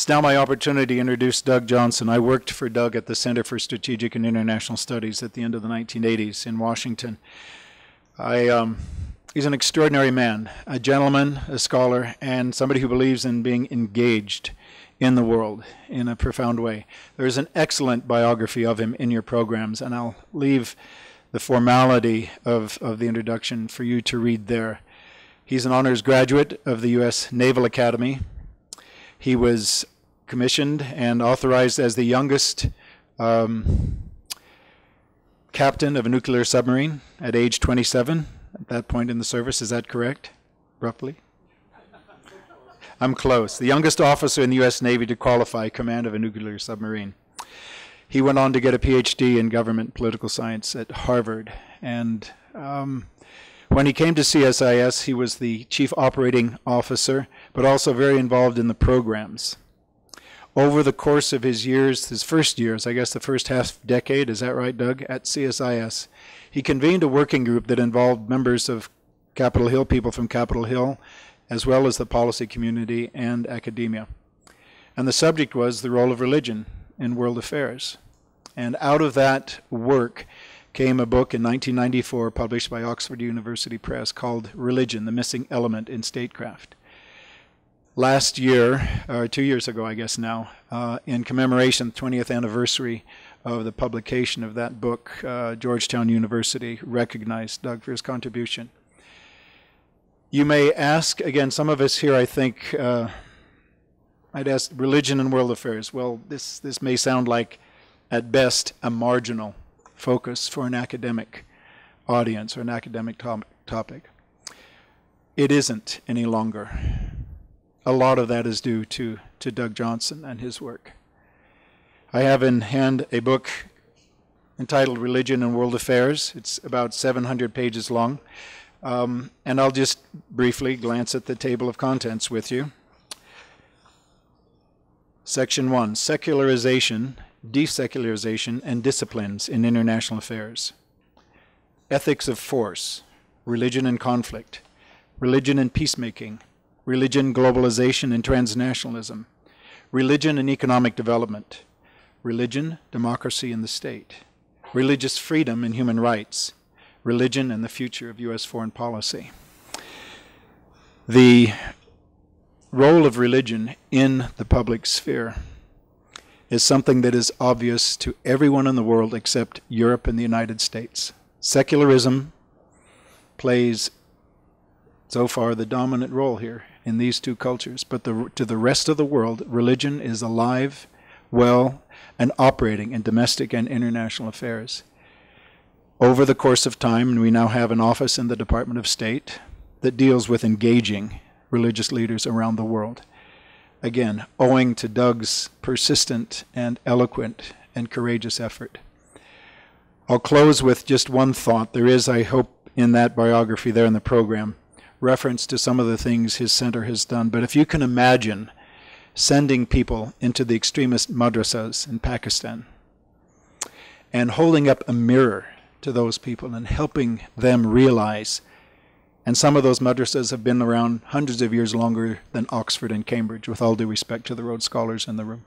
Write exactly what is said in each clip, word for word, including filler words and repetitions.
It's now my opportunity to introduce Doug Johnson. I worked for Doug at the Center for Strategic and International Studies at the end of the nineteen eighties in Washington. I, um, he's an extraordinary man, a gentleman, a scholar, and somebody who believes in being engaged in the world in a profound way. There's an excellent biography of him in your programs, and I'll leave the formality of, of the introduction for you to read there. He's an honors graduate of the U S Naval Academy. He was commissioned and authorized as the youngest um, captain of a nuclear submarine at age twenty-seven, at that point in the service. Is that correct, roughly? I'm close. The youngest officer in the U S Navy to qualify command of a nuclear submarine. He went on to get a PhD in government political science at Harvard. And um, when he came to C S I S, he was the chief operating officer, but also very involved in the programs. Over the course of his years, his first years, I guess the first half decade, is that right, Doug, at C S I S, he convened a working group that involved members of Capitol Hill, people from Capitol Hill, as well as the policy community and academia. And the subject was the role of religion in world affairs. And out of that work came a book in nineteen ninety-four published by Oxford University Press called Religion, the Missing Element in Statecraft. Last year, or two years ago I guess now, uh, in commemoration, twentieth anniversary of the publication of that book, uh, Georgetown University recognized Doug for his contribution. You may ask, again, some of us here, I think, uh, I'd ask religion and world affairs. Well, this, this may sound like, at best, a marginal focus for an academic audience or an academic to topic. It isn't any longer. A lot of that is due to, to Doug Johnson and his work. I have in hand a book entitled Religion and World Affairs. It's about seven hundred pages long. Um, and I'll just briefly glance at the table of contents with you. Section one, secularization, desecularization, and disciplines in international affairs. Ethics of force, religion and conflict, religion and peacemaking, religion, globalization, and transnationalism, religion and economic development, religion, democracy, and the state, religious freedom and human rights, religion and the future of U S foreign policy. The role of religion in the public sphere is something that is obvious to everyone in the world except Europe and the United States. Secularism plays so far the dominant role here in these two cultures, but the, to the rest of the world, religion is alive, well, and operating in domestic and international affairs. Over the course of time, and we now have an office in the Department of State that deals with engaging religious leaders around the world. Again, owing to Doug's persistent and eloquent and courageous effort. I'll close with just one thought. There is, I hope, in that biography there in the program, reference to some of the things his center has done. But if you can imagine sending people into the extremist madrasas in Pakistan and holding up a mirror to those people and helping them realize, and some of those madrasas have been around hundreds of years longer than Oxford and Cambridge, with all due respect to the Rhodes Scholars in the room.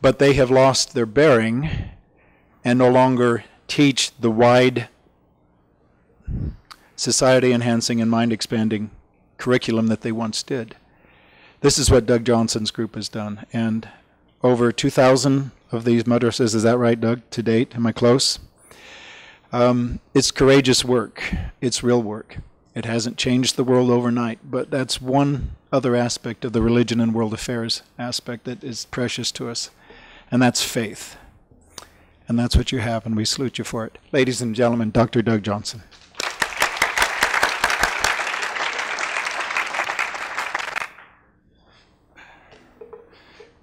But they have lost their bearing and no longer teach the wide society-enhancing and mind-expanding curriculum that they once did. This is what Doug Johnson's group has done, and over two thousand of these madrasas, is that right, Doug, to date? Am I close? Um, it's courageous work. It's real work. It hasn't changed the world overnight, but that's one other aspect of the religion and world affairs aspect that is precious to us, and that's faith. And that's what you have, and we salute you for it. Ladies and gentlemen, Doctor Doug Johnson.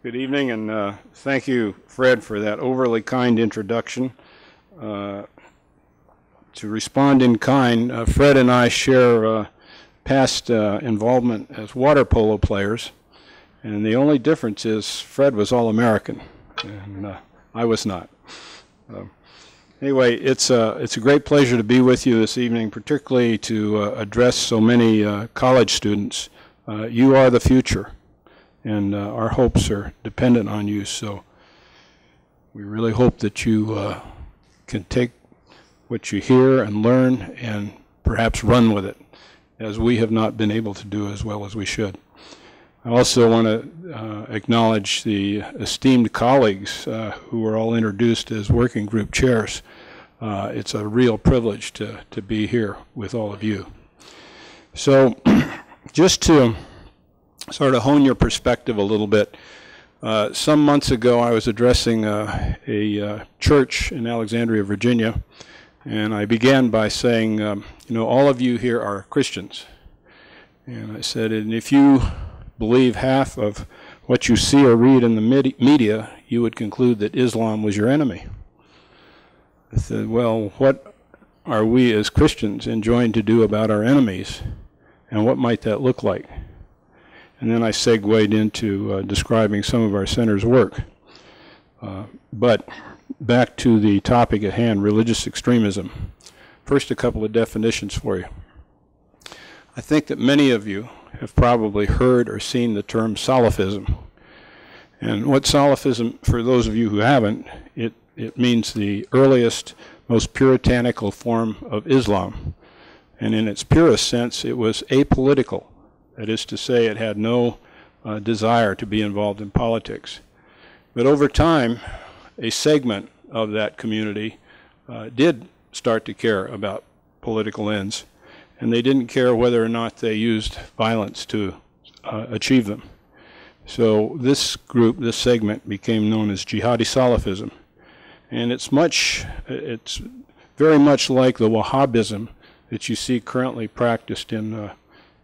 Good evening, and uh, thank you, Fred, for that overly kind introduction. Uh, To respond in kind, uh, Fred and I share uh, past uh, involvement as water polo players, and the only difference is Fred was All-American, and uh, I was not. Uh, anyway, it's a, it's a great pleasure to be with you this evening, particularly to uh, address so many uh, college students. Uh, you are the future, and uh, our hopes are dependent on you. So we really hope that you uh, can take what you hear and learn and perhaps run with it, as we have not been able to do as well as we should. I also want to uh, acknowledge the esteemed colleagues uh, who were all introduced as working group chairs. Uh, it's a real privilege to, to be here with all of you. So just to sort of hone your perspective a little bit, uh, some months ago I was addressing uh, a uh, church in Alexandria, Virginia, and I began by saying, um, you know, all of you here are Christians. And I said, and if you believe half of what you see or read in the media, you would conclude that Islam was your enemy. I said, well, what are we as Christians enjoined to do about our enemies, and what might that look like? And then I segued into uh, describing some of our center's work. Uh, but back to the topic at hand, religious extremism. First, a couple of definitions for you. I think that many of you have probably heard or seen the term Salafism. And what Salafism, for those of you who haven't, it It means the earliest, most puritanical form of Islam. And in its purest sense, it was apolitical. That is to say, it had no uh, desire to be involved in politics. But over time, a segment of that community uh, did start to care about political ends, and they didn't care whether or not they used violence to uh, achieve them. So this group, this segment, became known as jihadi Salafism. And it's much, it's very much like the Wahhabism that you see currently practiced in, uh,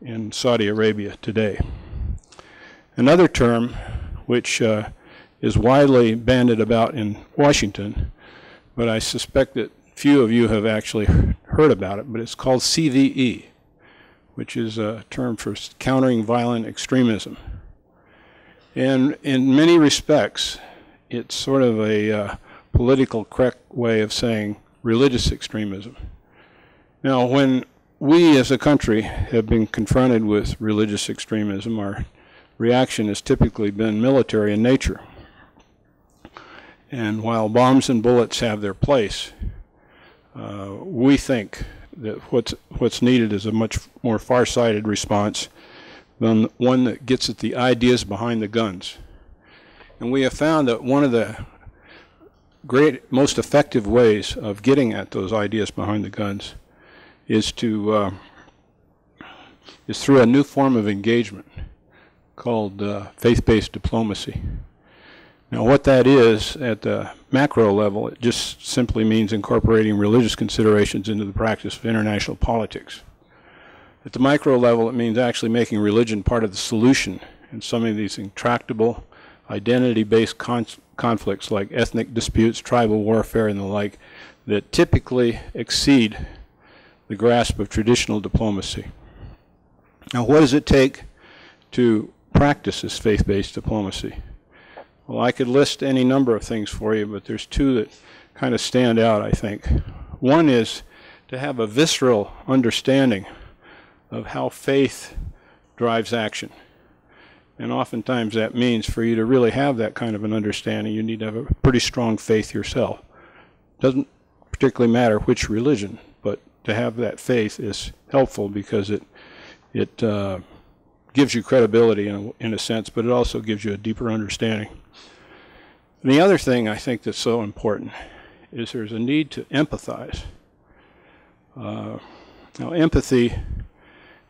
in Saudi Arabia today. Another term which uh, is widely bandied about in Washington, but I suspect that few of you have actually heard about it, but it's called C V E, which is a term for countering violent extremism. And in many respects, it's sort of a uh, political correct way of saying religious extremism. Now, when we as a country have been confronted with religious extremism, our reaction has typically been military in nature. And while bombs and bullets have their place, uh, we think that what's, what's needed is a much more far-sighted response than one that gets at the ideas behind the guns. And we have found that one of the great, most effective ways of getting at those ideas behind the guns is to uh, is through a new form of engagement called uh, faith-based diplomacy. Now, what that is at the macro level, it just simply means incorporating religious considerations into the practice of international politics. At the micro level, it means actually making religion part of the solution in some of these intractable identity-based conflicts like ethnic disputes, tribal warfare, and the like, that typically exceed the grasp of traditional diplomacy. Now, what does it take to practice this faith-based diplomacy? Well, I could list any number of things for you, but there's two that kind of stand out, I think. One is to have a visceral understanding of how faith drives action. And oftentimes that means for you to really have that kind of an understanding, you need to have a pretty strong faith yourself. Doesn't particularly matter which religion, but to have that faith is helpful because it, it uh, gives you credibility in a, in a sense, but it also gives you a deeper understanding. And the other thing I think that's so important is there's a need to empathize. Uh, now, empathy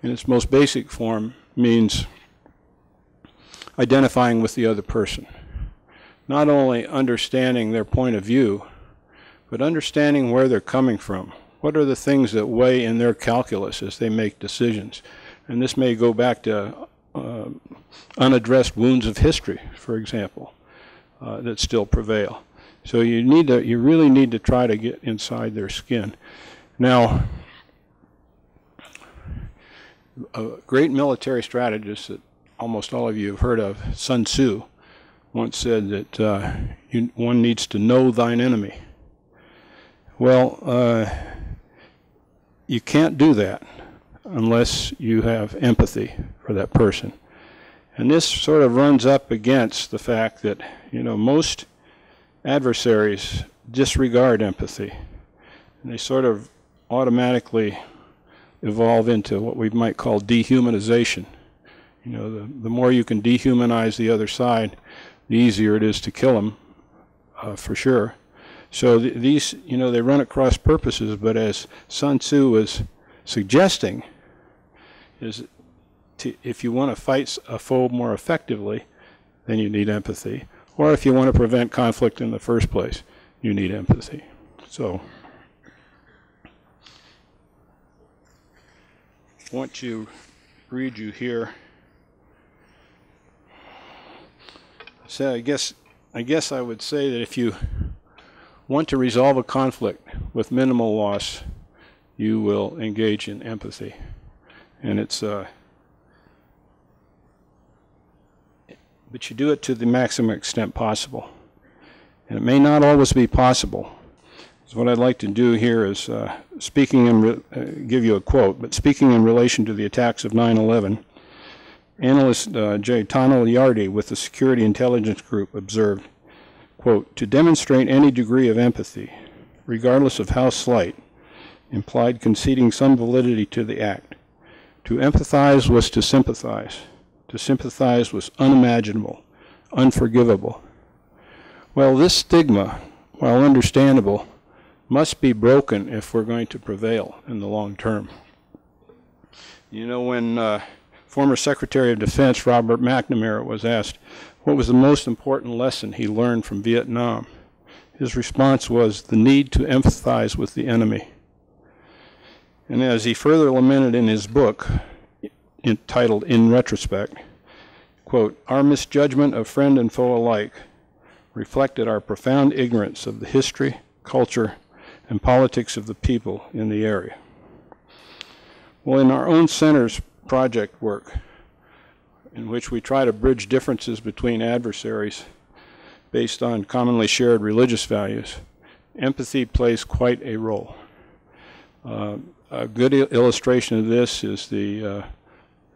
in its most basic form means identifying with the other person. Not only understanding their point of view, but understanding where they're coming from. What are the things that weigh in their calculus as they make decisions? And this may go back to uh, unaddressed wounds of history, for example, uh, that still prevail. So you need to, you really need to try to get inside their skin. Now, a great military strategist that almost all of you have heard of, Sun Tzu, once said that uh, you, one needs to know thine enemy. Well, uh, you can't do that unless you have empathy for that person. And this sort of runs up against the fact that, you know, most adversaries disregard empathy. And they sort of automatically evolve into what we might call dehumanization. You know, the, the more you can dehumanize the other side, the easier it is to kill them, uh, for sure. So th these, you know, they run at cross purposes, but as Sun Tzu was suggesting, is to, if you want to fight a foe more effectively, then you need empathy. Or if you want to prevent conflict in the first place, you need empathy. So I want to read you here. So I guess, I guess I would say that if you want to resolve a conflict with minimal loss, you will engage in empathy. And it's, uh, but you do it to the maximum extent possible. And it may not always be possible. So what I'd like to do here is, uh, speaking in, re uh, give you a quote, but speaking in relation to the attacks of nine eleven, analyst uh, Jay Tonal Yardi with the Security Intelligence Group observed, quote, "To demonstrate any degree of empathy, regardless of how slight, implied conceding some validity to the act. To empathize was to sympathize. To sympathize was unimaginable, unforgivable. Well, this stigma, while understandable, must be broken if we're going to prevail in the long term." You know, when uh, former Secretary of Defense Robert McNamara was asked what was the most important lesson he learned from Vietnam, his response was the need to empathize with the enemy. And as he further lamented in his book, entitled In Retrospect, quote, "Our misjudgment of friend and foe alike reflected our profound ignorance of the history, culture, and politics of the people in the area." Well, in our own center's project work, in which we try to bridge differences between adversaries based on commonly shared religious values, empathy plays quite a role. Uh, a good illustration of this is the, uh,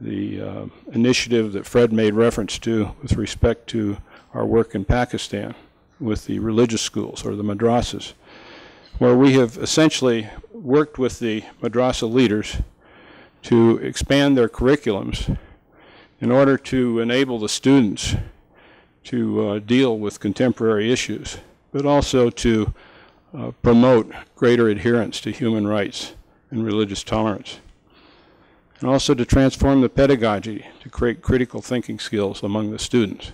the uh, initiative that Fred made reference to with respect to our work in Pakistan with the religious schools, or the madrasas, where we have essentially worked with the madrasa leaders to expand their curriculums in order to enable the students to uh, deal with contemporary issues, but also to uh, promote greater adherence to human rights and religious tolerance, and also to transform the pedagogy to create critical thinking skills among the students.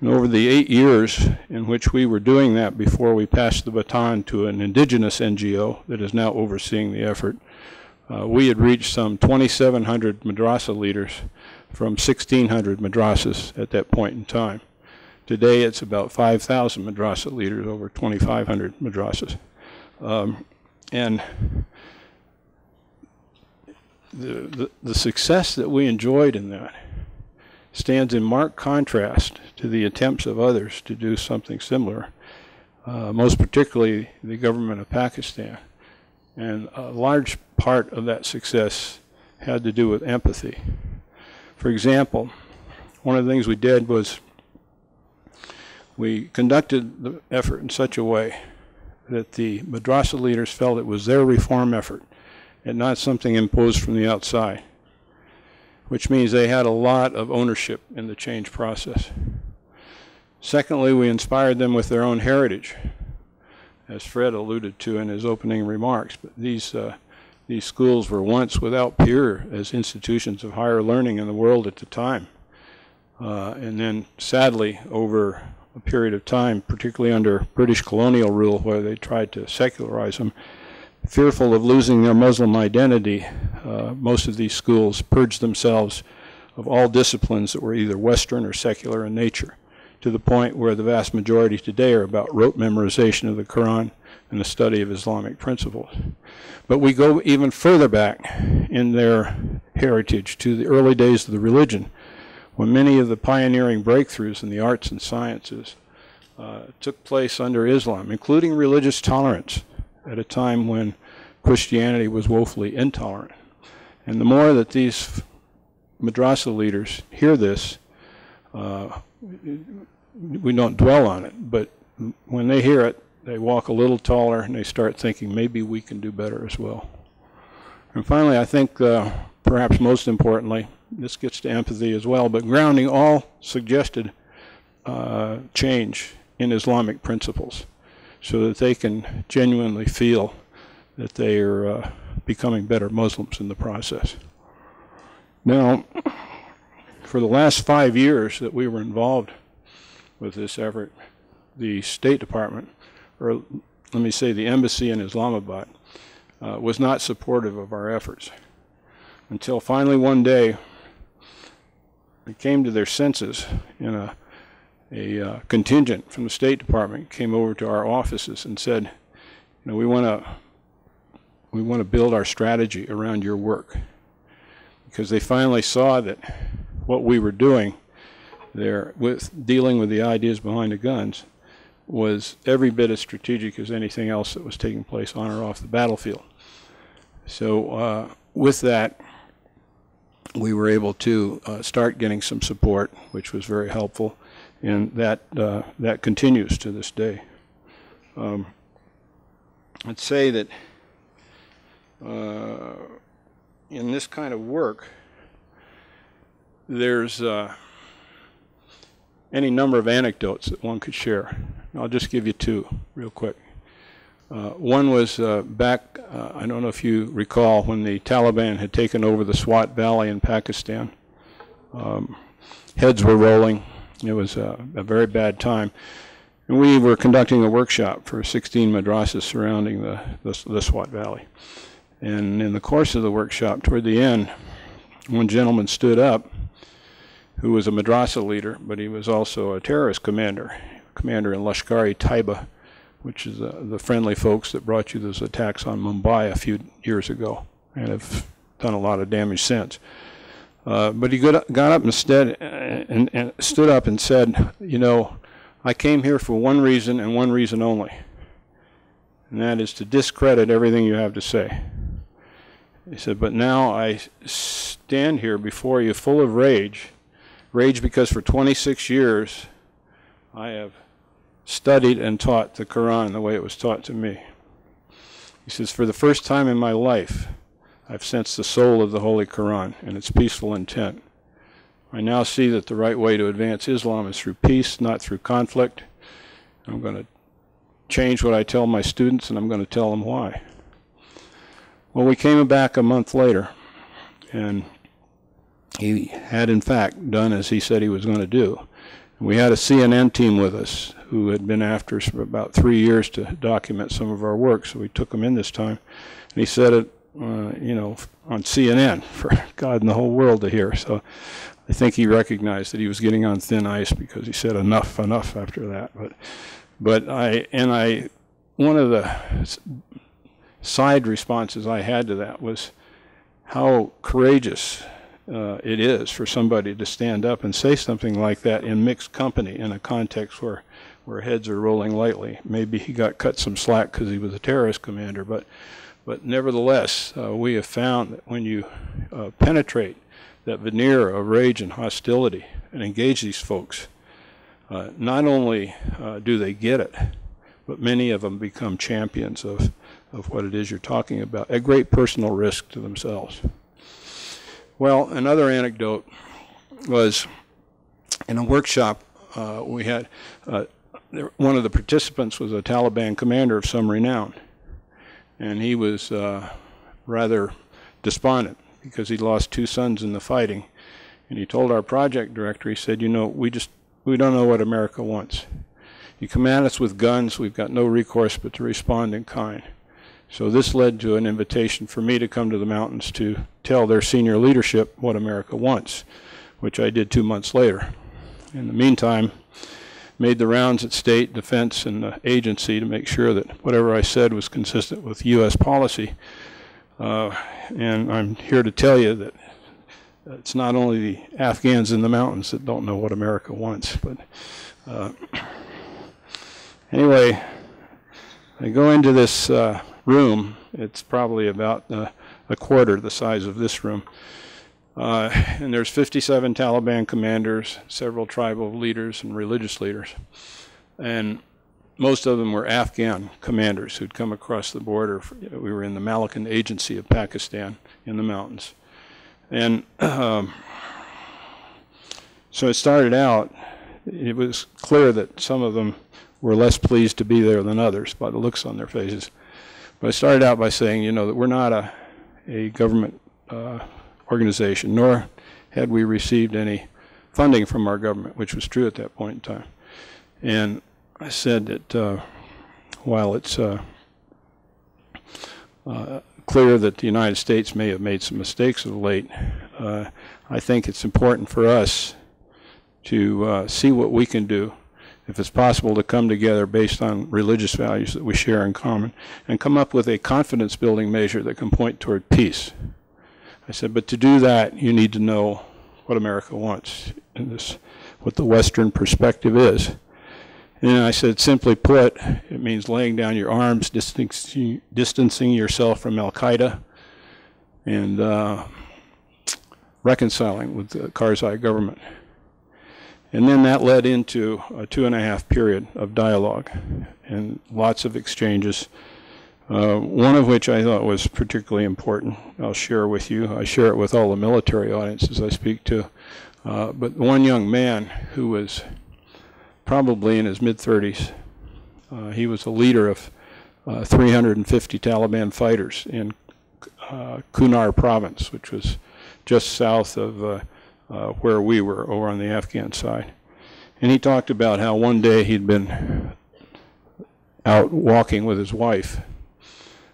And over the eight years in which we were doing that before we passed the baton to an indigenous N G O that is now overseeing the effort, uh, we had reached some twenty-seven hundred madrasa leaders from sixteen hundred madrasas at that point in time. Today it's about five thousand madrasa leaders, over twenty-five hundred madrasas. Um, and the, the, the success that we enjoyed in that stands in marked contrast to the attempts of others to do something similar, uh, most particularly the government of Pakistan. And a large part of that success had to do with empathy. For example, one of the things we did was we conducted the effort in such a way that the madrasa leaders felt it was their reform effort and not something imposed from the outside, which means they had a lot of ownership in the change process. Secondly, we inspired them with their own heritage, as Fred alluded to in his opening remarks. But these, uh, these schools were once without peer as institutions of higher learning in the world at the time. Uh, and then sadly, over a period of time, particularly under British colonial rule where they tried to secularize them, fearful of losing their Muslim identity, uh, most of these schools purged themselves of all disciplines that were either Western or secular in nature, to the point where the vast majority today are about rote memorization of the Quran and the study of Islamic principles. But we go even further back in their heritage to the early days of the religion, when many of the pioneering breakthroughs in the arts and sciences uh, took place under Islam, including religious tolerance, at a time when Christianity was woefully intolerant. And the more that these madrasa leaders hear this, Uh, we don't dwell on it, but when they hear it, they walk a little taller and they start thinking maybe we can do better as well. And finally, I think uh, perhaps most importantly, this gets to empathy as well, but grounding all suggested uh, change in Islamic principles so that they can genuinely feel that they are uh, becoming better Muslims in the process. Now, for the last five years that we were involved with this effort, the State Department, or let me say the embassy in Islamabad, uh, was not supportive of our efforts. Until finally one day, they came to their senses, and a, a uh, contingent from the State Department came over to our offices and said, you know, we want to we want to build our strategy around your work. Because they finally saw that what we were doing there with dealing with the ideas behind the guns was every bit as strategic as anything else that was taking place on or off the battlefield. So uh, with that, we were able to uh, start getting some support, which was very helpful, and that, uh, that continues to this day. Um, I'd say that uh, in this kind of work, there's uh, any number of anecdotes that one could share. I'll just give you two real quick. Uh, one was uh, back, uh, I don't know if you recall, when the Taliban had taken over the Swat Valley in Pakistan. Um, heads were rolling. It was a, a very bad time. And we were conducting a workshop for sixteen madrasas surrounding the, the, the Swat Valley. And in the course of the workshop, toward the end, one gentleman stood up who was a madrasa leader, but he was also a terrorist commander, commander in Lashkar-e-Taiba, which is uh, the friendly folks that brought you those attacks on Mumbai a few years ago and have done a lot of damage since. Uh, but he got up instead and, and stood up and said, you know, I came here for one reason and one reason only, and that is to discredit everything you have to say. He said, but now I stand here before you full of rage, rage because for twenty-six years I have studied and taught the Quran the way it was taught to me. He says, for the first time in my life, I've sensed the soul of the Holy Quran and its peaceful intent. I now see that the right way to advance Islam is through peace, not through conflict. I'm going to change what I tell my students, and I'm going to tell them why. Well, we came back a month later, and he had, in fact, done as he said he was going to do. We had a C N N team with us who had been after us for about three years to document some of our work, so we took him in this time. And he said it, uh, you know, on C N N for God and the whole world to hear. So I think he recognized that he was getting on thin ice because he said enough, enough after that. But, but I, and I, one of the side responses I had to that was how courageous Uh, it is for somebody to stand up and say something like that in mixed company in a context where, where heads are rolling lightly. Maybe he got cut some slack because he was a terrorist commander, but, but nevertheless, uh, we have found that when you uh, penetrate that veneer of rage and hostility and engage these folks, uh, not only uh, do they get it, but many of them become champions of, of what it is you're talking about, at great personal risk to themselves. Well, another anecdote was in a workshop uh, we had, uh, there, one of the participants was a Taliban commander of some renown, and he was uh, rather despondent because he'd lost two sons in the fighting, and he told our project director, he said, you know, we just, we don't know what America wants. You come at us with guns, we've got no recourse but to respond in kind. So this led to an invitation for me to come to the mountains to tell their senior leadership what America wants, which I did two months later. In the meantime, made the rounds at State, Defense, and the agency to make sure that whatever I said was consistent with U S policy. Uh, and I'm here to tell you that it's not only the Afghans in the mountains that don't know what America wants, but uh, anyway, I go into this uh, room, it's probably about uh, a quarter the size of this room, Uh, and there's fifty-seven Taliban commanders, several tribal leaders, and religious leaders. And most of them were Afghan commanders who'd come across the border. We were in the Malakand Agency of Pakistan in the mountains. And um, so it started out, it was clear that some of them were less pleased to be there than others by the looks on their faces. But I started out by saying, you know, that we're not a, a government uh, organization, nor had we received any funding from our government, which was true at that point in time. And I said that uh, while it's uh, uh, clear that the United States may have made some mistakes of late, uh, I think it's important for us to uh, see what we can do, if it's possible, to come together based on religious values that we share in common and come up with a confidence-building measure that can point toward peace. I said, but to do that, you need to know what America wants and this, what the Western perspective is. And I said, simply put, it means laying down your arms, distancing, distancing yourself from Al-Qaeda, and uh, reconciling with the Karzai government. And then that led into a two and a half period of dialogue and lots of exchanges. Uh, one of which I thought was particularly important, I'll share with you. I share it with all the military audiences I speak to. Uh, but one young man who was probably in his mid thirties, uh, he was a leader of uh, three hundred fifty Taliban fighters in uh, Kunar province, which was just south of uh, uh, where we were, over on the Afghan side. And he talked about how one day he'd been out walking with his wife,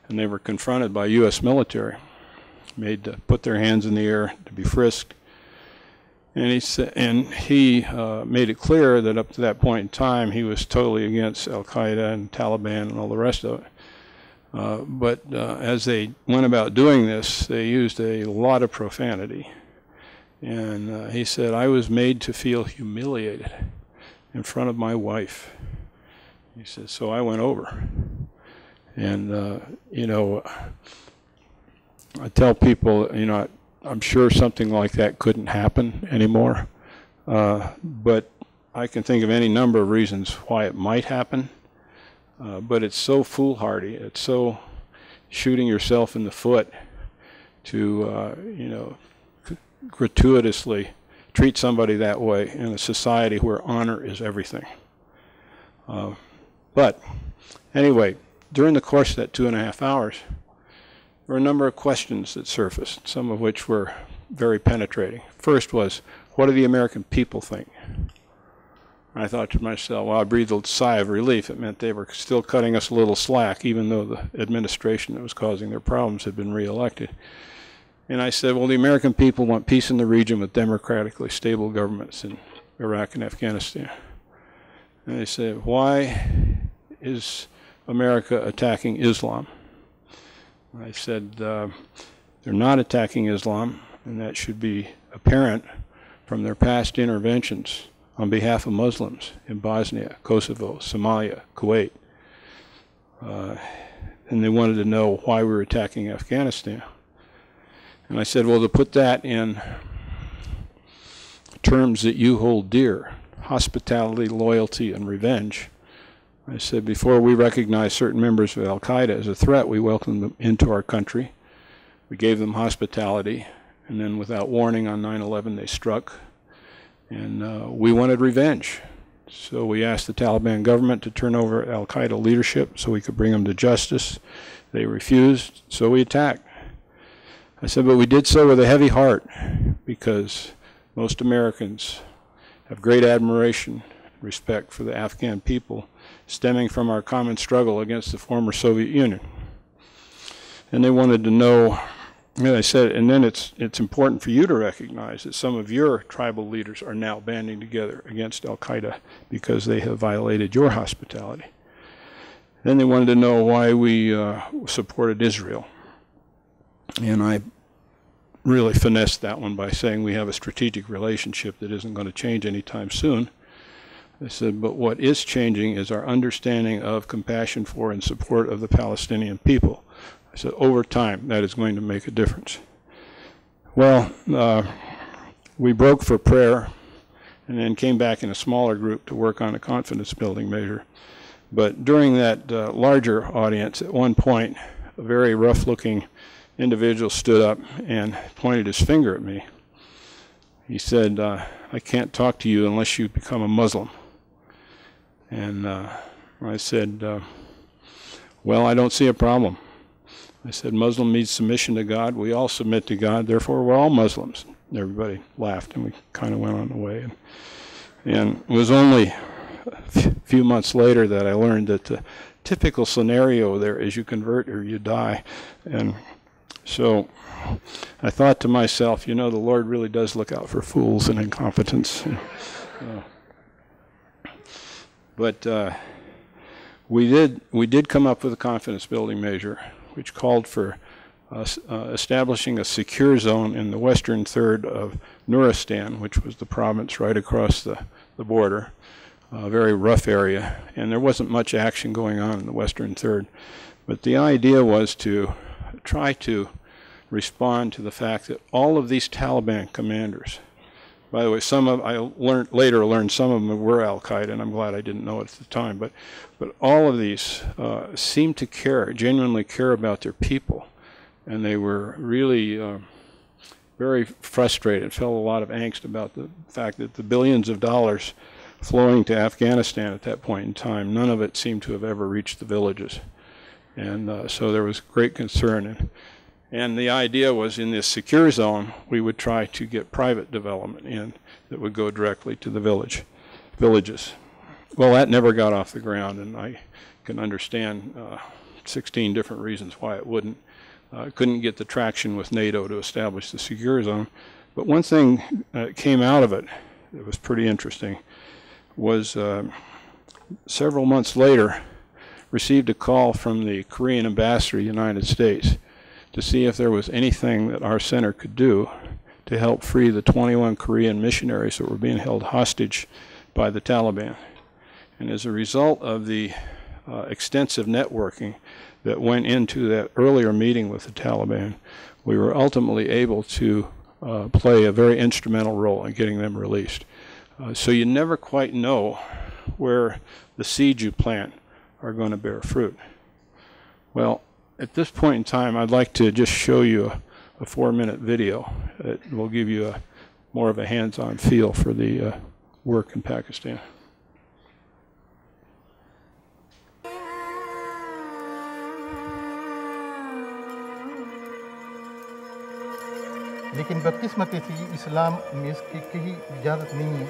and they were confronted by U S military, made to put their hands in the air to be frisked. And he, sa and he uh, made it clear that up to that point in time, he was totally against Al-Qaeda and Taliban and all the rest of it. Uh, but uh, as they went about doing this, they used a lot of profanity. And uh, he said, I was made to feel humiliated in front of my wife. He said, so I went over. And, uh, you know, I tell people, you know, I, I'm sure something like that couldn't happen anymore. Uh, but I can think of any number of reasons why it might happen. Uh, but it's so foolhardy. It's so shooting yourself in the foot to, uh, you know, gratuitously treat somebody that way in a society where honor is everything. Uh, but anyway, during the course of that two and a half hours, there were a number of questions that surfaced, some of which were very penetrating. First was, what do the American people think? And I thought to myself, well, I breathed a sigh of relief. It meant they were still cutting us a little slack, even though the administration that was causing their problems had been reelected. And I said, well, the American people want peace in the region with democratically stable governments in Iraq and Afghanistan. And they said, why is America attacking Islam? I said, uh, they're not attacking Islam, and that should be apparent from their past interventions on behalf of Muslims in Bosnia, Kosovo, Somalia, Kuwait. Uh, and they wanted to know why we were attacking Afghanistan. And I said, well, to put that in terms that you hold dear, hospitality, loyalty, and revenge, I said, before we recognized certain members of Al-Qaeda as a threat, we welcomed them into our country. We gave them hospitality. And then without warning on nine eleven, they struck. And uh, we wanted revenge. So we asked the Taliban government to turn over Al-Qaeda leadership so we could bring them to justice. They refused, so we attacked. I said, but we did so with a heavy heart because most Americans have great admiration and respect for the Afghan people, stemming from our common struggle against the former Soviet Union. And they wanted to know, and I said, and then it's, it's important for you to recognize that some of your tribal leaders are now banding together against Al-Qaeda because they have violated your hospitality. Then they wanted to know why we uh, supported Israel. And I really finessed that one by saying we have a strategic relationship that isn't going to change anytime soon. I said, but what is changing is our understanding of compassion for and support of the Palestinian people. I said, over time, that is going to make a difference. Well, uh, we broke for prayer and then came back in a smaller group to work on a confidence building measure. But during that uh, larger audience, at one point, a very rough looking individual stood up and pointed his finger at me. He said, uh, I can't talk to you unless you become a Muslim. And uh, I said, uh, well, I don't see a problem. I said, Muslim means submission to God. We all submit to God, therefore we're all Muslims. And everybody laughed, and we kind of went on the way. And, and it was only a few months later that I learned that the typical scenario there is you convert or you die. And so I thought to myself, you know, the Lord really does look out for fools and incompetence. uh, but uh, we did we did come up with a confidence building measure, which called for uh, uh, establishing a secure zone in the western third of Nuristan, which was the province right across the, the border, a very rough area. And there wasn't much action going on in the western third. But the idea was to try to respond to the fact that all of these Taliban commanders, by the way, some of I learned later learned some of them were Al-Qaeda, and I'm glad I didn't know it at the time. But, but all of these uh, seemed to care, genuinely care about their people, and they were really uh, very frustrated. Felt a lot of angst about the fact that the billions of dollars flowing to Afghanistan at that point in time, none of it seemed to have ever reached the villages, and uh, so there was great concern. And, And the idea was, in this secure zone, we would try to get private development in that would go directly to the village, villages. Well, that never got off the ground, and I can understand uh, sixteen different reasons why it wouldn't. Uh, couldn't get the traction with NATO to establish the secure zone. But one thing uh, came out of it that was pretty interesting was uh, several months later, received a call from the Korean ambassador to the United States to see if there was anything that our center could do to help free the twenty-one Korean missionaries that were being held hostage by the Taliban. And as a result of the uh, extensive networking that went into that earlier meeting with the Taliban, we were ultimately able to uh, play a very instrumental role in getting them released. Uh, so you never quite know where the seeds you plant are going to bear fruit. Well, at this point in time, I'd like to just show you a, a four-minute video that will give you a, more of a hands-on feel for the uh, work in Pakistan. लेकिन बदकिस्मती थी इस्लाम में इसकी कहीं इजाजत नहीं है.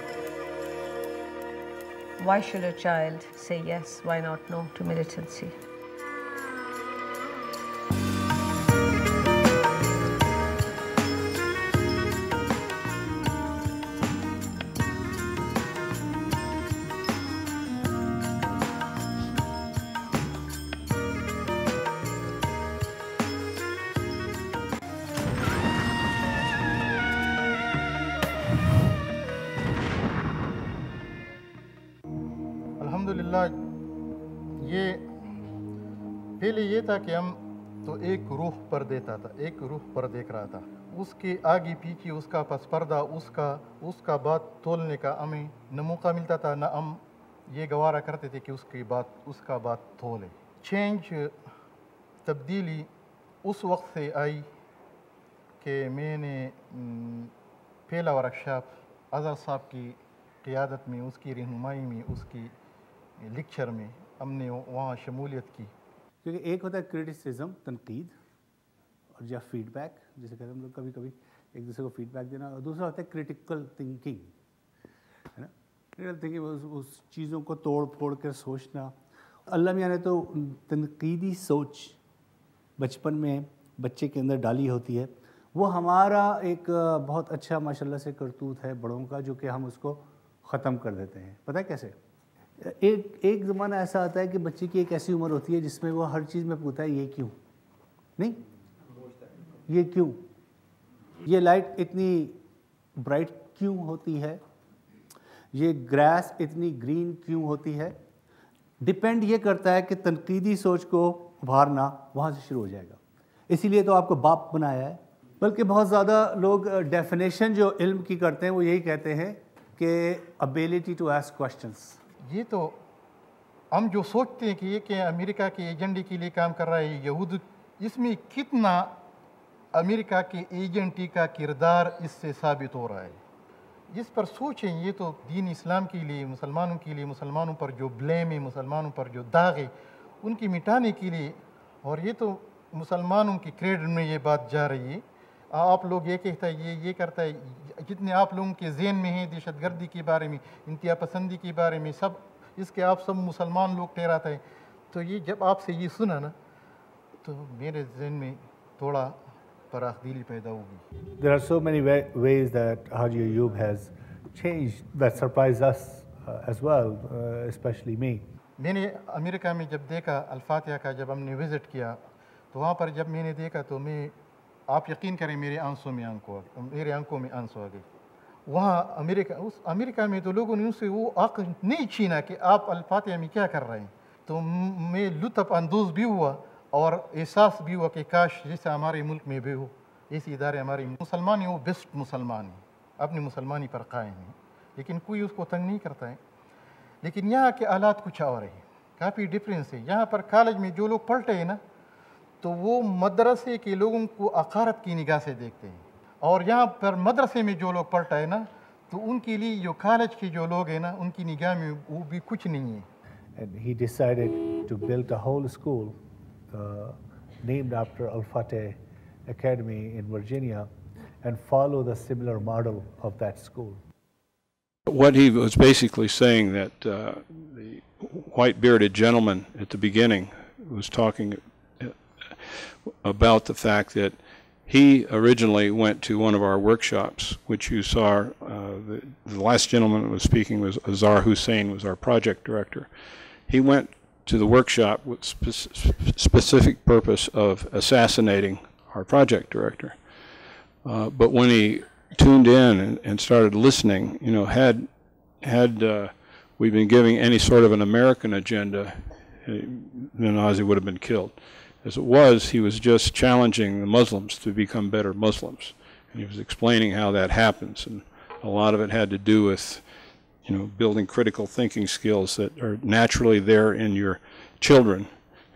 Why should a child say yes? Why not no to militancy? था कि हम तो एक रूह पर देता था, एक रूह पर देख रहा था, उसके आगे पीछे उसका पस पर्दा, उसका उसका बात तोलने का हमें न मौका मिलता था, न हम ये गवारा करते थे कि उसकी बात उसका बात तोले. चेंज, तब्दीली उस वक्त से आई कि मैंने पहला वर्कशॉप अजहर साहब की क़ियादत में, उसकी रहनुमाई में, उसकी लेक्चर में हमने वहाँ शमूलियत की. क्योंकि एक होता है क्रिटिसिज्म, तनकीद, और या फीडबैक, जैसे कहते हैं हम लोग कभी कभी एक दूसरे को फीडबैक देना, और दूसरा होता है क्रिटिकल थिंकिंग, है ना. क्रिटिकल थिंकिंग उस, उस चीज़ों को तोड़ फोड़ कर सोचना. अल्लाह मियाँ ने तो तनकीदी सोच बचपन में बच्चे के अंदर डाली होती है. वो हमारा एक बहुत अच्छा माशाल्लाह से करतूत है बड़ों का, जो कि हम उसको ख़त्म कर देते हैं. पता है कैसे? एक एक ज़माना ऐसा आता है कि बच्चे की एक ऐसी उम्र होती है जिसमें वो हर चीज़ में पूछता है ये क्यों नहीं, ये क्यों, ये लाइट इतनी ब्राइट क्यों होती है, ये ग्रास इतनी ग्रीन क्यों होती है. डिपेंड ये करता है कि तनकीदी सोच को उभारना वहाँ से शुरू हो जाएगा. इसीलिए तो आपको बाप बनाया है. बल्कि बहुत ज़्यादा लोग डेफिनेशन जो इल्म की करते हैं वो यही कहते हैं कि एबिलिटी टू आस्क क्वेश्चंस। ये तो हम जो सोचते हैं कि ये कि अमेरिका के एजेंडे के लिए काम कर रहा है यहूद, इसमें कितना अमेरिका के एजेंटी का किरदार इससे साबित हो रहा है, इस पर सोचें। ये तो दीन इस्लाम के लिए, मुसलमानों के लिए, मुसलमानों पर जो ब्लेम है, मुसलमानों पर जो दाग है, उनकी मिटाने के लिए। और ये तो मुसलमानों की क्रेडिट में ये बात जा रही है, आप लोग ये कहता है, ये ये करता है, जितने आप लोगों के जहन में है दहशतगर्दी के बारे में, इंतहा पसंदी के बारे में, सब इसके आप सब मुसलमान लोग ठहराते हैं। तो ये जब आपसे ये सुना ना तो मेरे जहन में थोड़ा फराखदिली पैदा होगी। There are so many ways that Haji Ayyub has changed that surprised us as well, especially me. मैंने अमेरिका में जब देखा अल-फातिहा का, जब हमने विजिट किया तो वहाँ पर जब मैंने देखा तो मैं, आप यकीन करें, मेरे आंसू में आंखों मेरे आंखों में आंसू आ गए। वहाँ अमेरिका, उस अमेरिका में तो लोगों ने उनसे वो आँख नहीं छीना कि आप अल-फातिहा में क्या कर रहे हैं। तो मैं लुत्फ़ अंदोज़ भी हुआ और एहसास भी हुआ कि काश जैसे हमारे मुल्क में भी हो, इस इदारे हमारे मुसलमान हैं वो बेस्ट मुसलमान हैं, अपने मुसलमानी पर कायम हैं, लेकिन कोई उसको तंग नहीं करता है। लेकिन यहाँ के हालात कुछ और हैं, काफ़ी डिफरेंस है। यहाँ पर कॉलेज में जो लोग पलटे हैं ना तो वो मदरसे के लोगों को अखारत की निगाह से देखते हैं, और यहाँ पर मदरसे में जो लोग पलटा है ना तो उनके लिए जो कॉलेज के जो लोग हैं ना उनकी निगाह में वो भी कुछ नहीं है। And he decided to build a whole school Uh, named after Al-Fate Academy in Virginia and follow the similar model of that school. What he was basically saying that uh, the white-bearded gentleman at the beginning was talking about the fact that he originally went to one of our workshops, which you saw, uh, the, the last gentleman that was speaking was Azar Hussein, was our project director. He went to the workshop with spe specific purpose of assassinating our project director. Uh, but when he tuned in and, and started listening, you know, had, had uh, we been giving any sort of an American agenda, then Ozzy would have been killed. As it was, he was just challenging the Muslims to become better Muslims. And he was explaining how that happens. And a lot of it had to do with, you know, building critical thinking skills that are naturally there in your children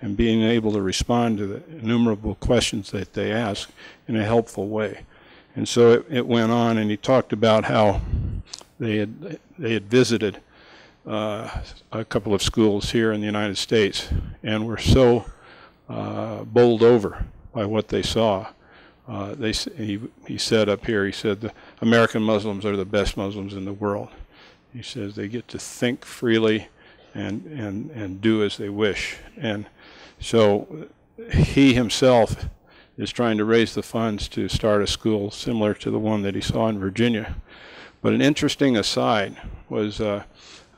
and being able to respond to the innumerable questions that they ask in a helpful way. And so it, it went on, and he talked about how they had, they had visited uh, a couple of schools here in the United States and were so uh, bowled over by what they saw. Uh, they, he, he said up here, he said, the American Muslims are the best Muslims in the world. He says they get to think freely and, and, and do as they wish. And so he himself is trying to raise the funds to start a school similar to the one that he saw in Virginia. But an interesting aside was uh,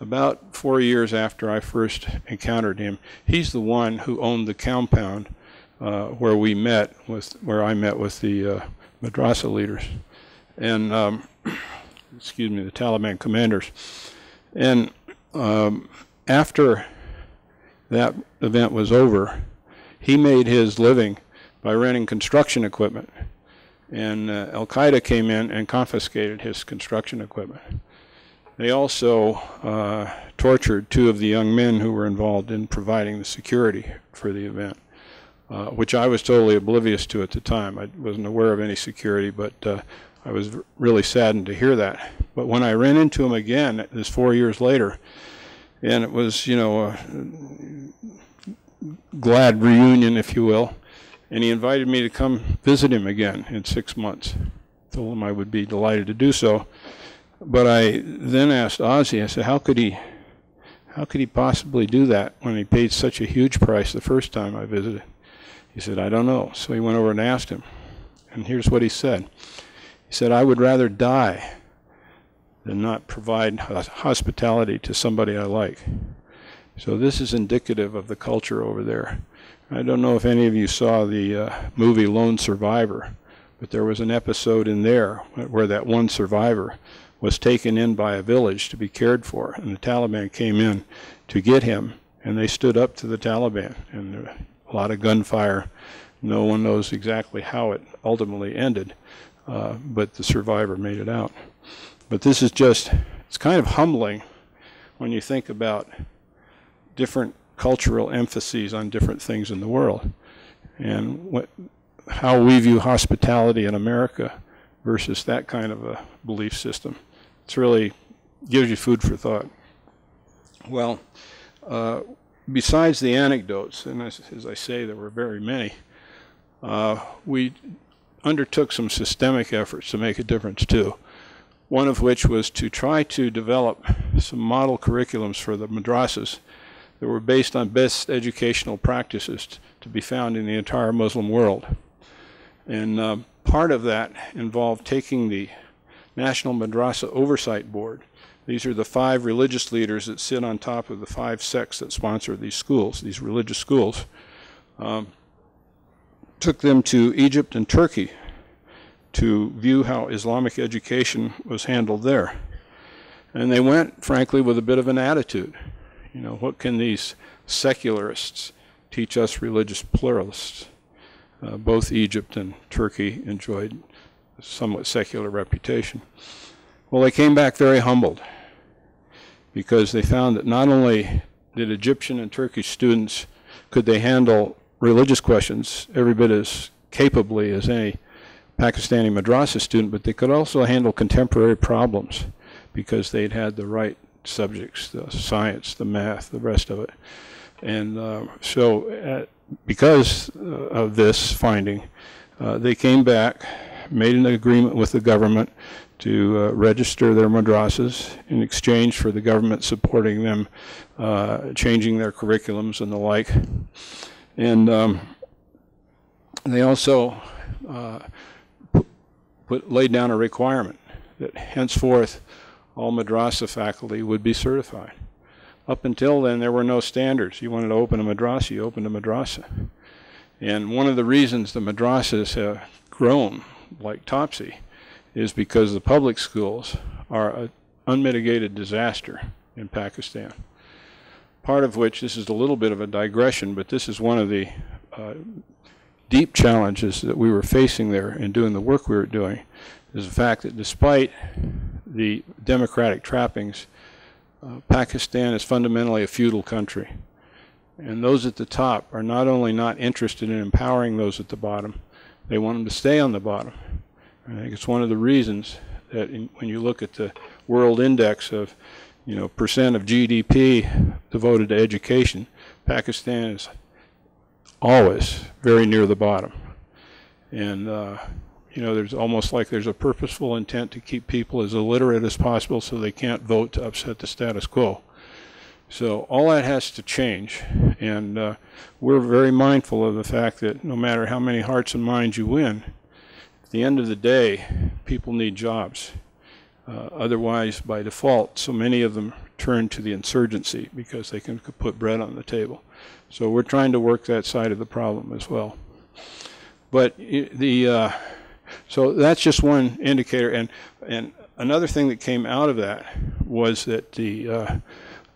about four years after I first encountered him, he's the one who owned the compound uh, where we met, with, where I met with the uh, madrasa leaders. And um, excuse me, the Taliban commanders. And um, after that event was over, he made his living by renting construction equipment. And uh, Al-Qaeda came in and confiscated his construction equipment. They also uh, tortured two of the young men who were involved in providing the security for the event, uh, which I was totally oblivious to at the time. I wasn't aware of any security, but uh, I was really saddened to hear that. But when I ran into him again, this four years later, and it was, you know, a glad reunion, if you will, and he invited me to come visit him again in six months. I told him I would be delighted to do so. But I then asked Ozzy, I said, how could he, how could he possibly do that when he paid such a huge price the first time I visited? He said, I don't know. So he went over and asked him. And here's what he said. He said, I would rather die than not provide hospitality to somebody I like. So this is indicative of the culture over there. I don't know if any of you saw the uh, movie Lone Survivor, but there was an episode in there where that one survivor was taken in by a village to be cared for, and the Taliban came in to get him, and they stood up to the Taliban, and a lot of gunfire No one knows exactly how it ultimately ended, uh, but the survivor made it out. But this is just, it's kind of humbling when you think about different cultural emphases on different things in the world. And what, how we view hospitality in America versus that kind of a belief system. It's really gives you food for thought. Well, uh, besides the anecdotes, and as, as I say, there were very many, uh, we undertook some systemic efforts to make a difference too. One of which was to try to develop some model curriculums for the madrasas that were based on best educational practices to be found in the entire Muslim world. And uh, part of that involved taking the National Madrasa Oversight Board. These are the five religious leaders that sit on top of the five sects that sponsor these schools, these religious schools. Um, took them to Egypt and Turkey to view how Islamic education was handled there. And they went, frankly, with a bit of an attitude. You know, what can these secularists teach us religious pluralists? Uh, both Egypt and Turkey enjoyed a somewhat secular reputation. Well, they came back very humbled because they found that not only did Egyptian and Turkish students, could they handle religious questions every bit as capably as any Pakistani madrasa student, but they could also handle contemporary problems because they'd had the right subjects, the science, the math, the rest of it. And uh, so at, because uh, of this finding, uh, they came back, made an agreement with the government to uh, register their madrasas in exchange for the government supporting them, uh, changing their curriculums and the like. And um, they also uh, Put, laid down a requirement that henceforth all madrasa faculty would be certified. Up until then, there were no standards. You wanted to open a madrasa, you opened a madrasa. And one of the reasons the madrasas have grown like Topsy is because the public schools are an unmitigated disaster in Pakistan. Part of which, this is a little bit of a digression, but this is one of the uh, deep challenges that we were facing there in doing the work we were doing, is the fact that despite the democratic trappings, uh, Pakistan is fundamentally a feudal country. And those at the top are not only not interested in empowering those at the bottom, they want them to stay on the bottom. I think it's one of the reasons that in, when you look at the world index of, you know, percent of G D P devoted to education, Pakistan is always very near the bottom. And uh, you know, there's almost like there's a purposeful intent to keep people as illiterate as possible so they can't vote to upset the status quo. So all that has to change, and uh, we're very mindful of the fact that no matter how many hearts and minds you win, at the end of the day, people need jobs. Uh, otherwise, by default, so many of them turn to the insurgency because they can put bread on the table. So we're trying to work that side of the problem as well. But the uh, so that's just one indicator, and and another thing that came out of that was that the uh,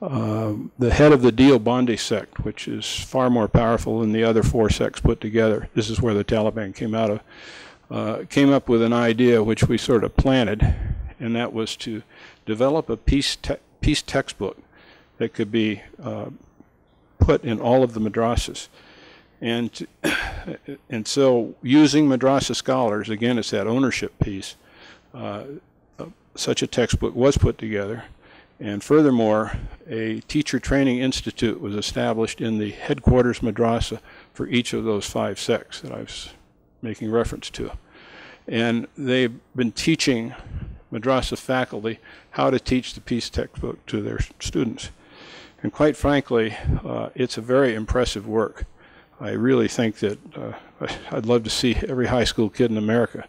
uh, the head of the Deobandi sect, which is far more powerful than the other four sects put together, this is where the Taliban came out of, uh, came up with an idea which we sort of planted, and that was to develop a peace te peace textbook that could be uh, put in all of the madrasas. And, and so using madrasa scholars, again, it's that ownership piece, uh, such a textbook was put together. And furthermore, a teacher training institute was established in the headquarters madrasa for each of those five sects that I was making reference to. And they've been teaching madrasa faculty how to teach the peace textbook to their students. And quite frankly, uh, it's a very impressive work. I really think that uh, I'd love to see every high school kid in America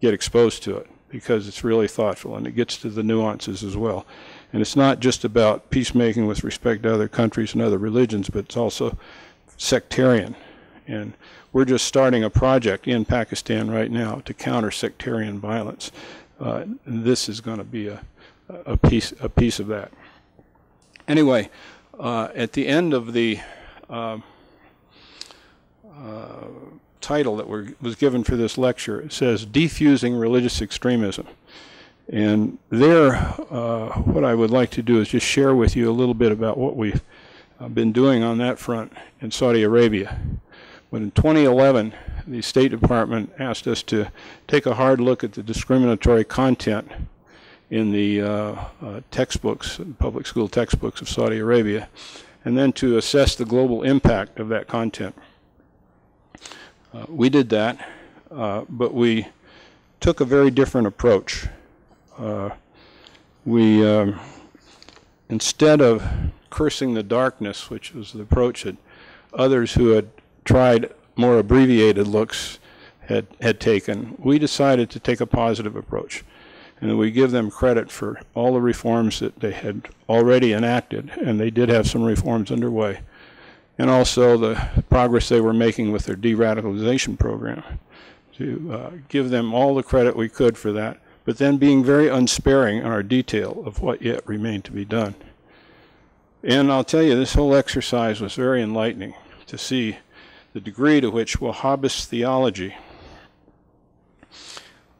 get exposed to it, because it's really thoughtful and it gets to the nuances as well. And it's not just about peacemaking with respect to other countries and other religions, but it's also sectarian. And we're just starting a project in Pakistan right now to counter sectarian violence. Uh, and this is going to be a, a, piece, a piece of that. Anyway, uh, at the end of the uh, uh, title that were, was given for this lecture. It says, Defusing Religious Extremism. And there, uh, what I would like to do is just share with you a little bit about what we've uh, been doing on that front in Saudi Arabia. But in twenty eleven, the State Department asked us to take a hard look at the discriminatory content in the uh, uh, textbooks, public school textbooks of Saudi Arabia, and then to assess the global impact of that content. Uh, we did that, uh, but we took a very different approach. Uh, we, um, instead of cursing the darkness, which was the approach that others who had tried more abbreviated looks had, had taken, we decided to take a positive approach. And we give them credit for all the reforms that they had already enacted, and they did have some reforms underway, and also the progress they were making with their de-radicalization program, to uh, give them all the credit we could for that, but then being very unsparing in our detail of what yet remained to be done. And I'll tell you, this whole exercise was very enlightening to see the degree to which Wahhabist theology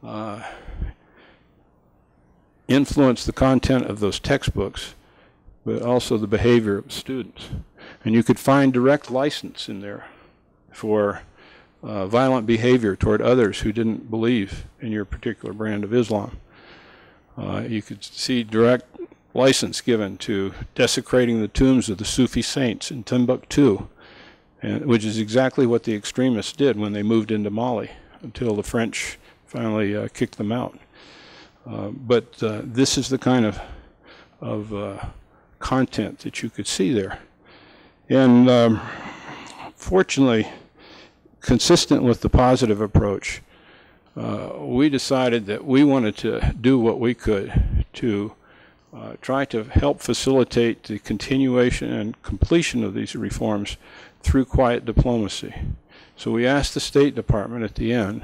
uh, influenced the content of those textbooks, but also the behavior of students. And you could find direct license in there for Uh, violent behavior toward others who didn't believe in your particular brand of Islam. Uh, you could see direct license given to desecrating the tombs of the Sufi saints in Timbuktu, and, which is exactly what the extremists did when they moved into Mali until the French finally uh, kicked them out. Uh, but uh, this is the kind of, of uh, content that you could see there. And um, fortunately, consistent with the positive approach, uh, we decided that we wanted to do what we could to uh, try to help facilitate the continuation and completion of these reforms through quiet diplomacy. So we asked the State Department at the end,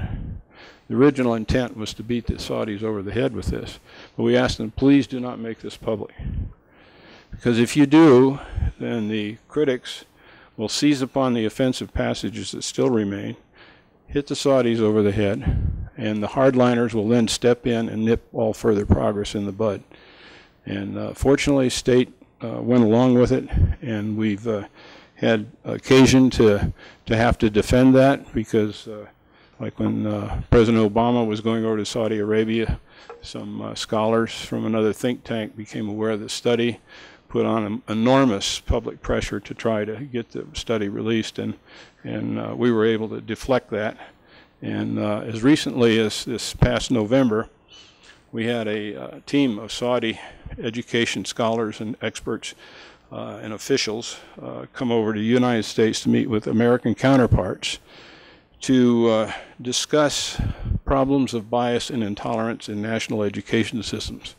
the original intent was to beat the Saudis over the head with this, but we asked them, please do not make this public. Because if you do, then the critics will seize upon the offensive passages that still remain, hit the Saudis over the head, and the hardliners will then step in and nip all further progress in the bud. And uh, fortunately, State uh, went along with it, and we've uh, had occasion to, to have to defend that because, uh, like when uh, President Obama was going over to Saudi Arabia, some uh, scholars from another think tank became aware of the study, put on enormous public pressure to try to get the study released, and, and uh, we were able to deflect that. And uh, as recently as this past November, we had a uh, team of Saudi education scholars and experts uh, and officials uh, come over to the United States to meet with American counterparts to uh, discuss problems of bias and intolerance in national education systems.